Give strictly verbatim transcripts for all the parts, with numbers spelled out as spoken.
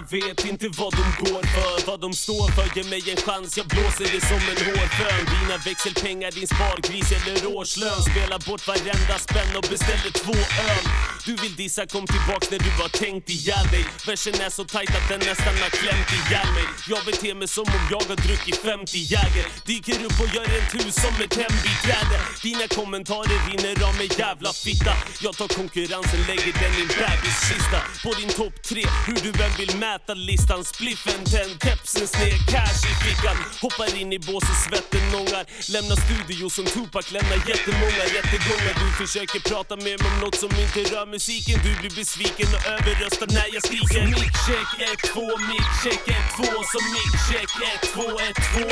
Jag vet inte vad de går för, vad de står för. Ge mig en chans, jag blåser det som en hårfön. Dina växelpengar, din spargris eller årslön. Spela bort varenda spänn och beställer två öl. Du vill dissa, kom tillbaks när du har tänkt ihjäl dig. Versen är så tajt att den nästan har klämt ihjäl mig. Jag beter mig som om jag har druckit femtio jäger. Dyker upp och gör en tur som ett hembiträde. Dina kommentarer rinner av mig, jävla fitta. Jag tar konkurrensen, lägger den i en bebiskista. På din topp tre, hur du vem vill mäta listan. Spliffen tänd, kepsen sned, cash i fickan. Hoppar in i bås och svetten ångar. Lämnar studio som Tupac, lämnar jättemånga rättegångar. Du försöker prata med mig om något som inte rör musiken. Du blir besviken och överröstar när jag skriker. Mickcheck ett två, mickcheck ett två. Som mickcheck ett två, ett två.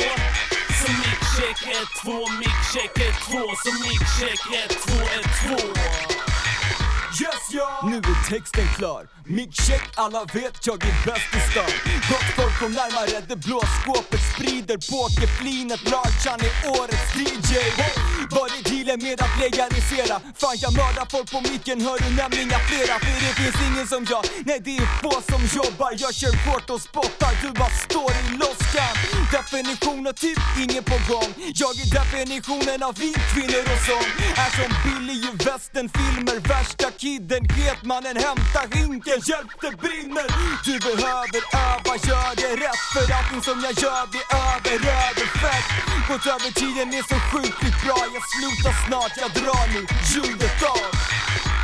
Som mickcheck ett två, mickcheck ett två. Som mickcheck ett två, ett två. Yes, yeah. Nu är texten klar. Mickcheck, alla vet jag är bäst i stan. Gott folk kom närmare, det blå skåpet sprider pokerflinet. Larchan är årets D J. Vad är dealen med att legalisera? Fan, jag mördar folk på micken, hör du nämningar flera. För det finns ingen som jag, nej det är få som jobbar. Jag kör hårt och spottar, du bara står i loskan. Definition av typ, ingen på gång. Jag är definitionen av vit, kvinnor och sång. Är som Billy i västen, filmer, värsta kidden, get mannen, hämta hinken, hjälp det brinner. Du behöver öva, gör det rätt. För allting som jag gör blir över, över fett. Gått över tiden är så sjukligt bra. Jag slutar snart, jag drar nu ljudet av.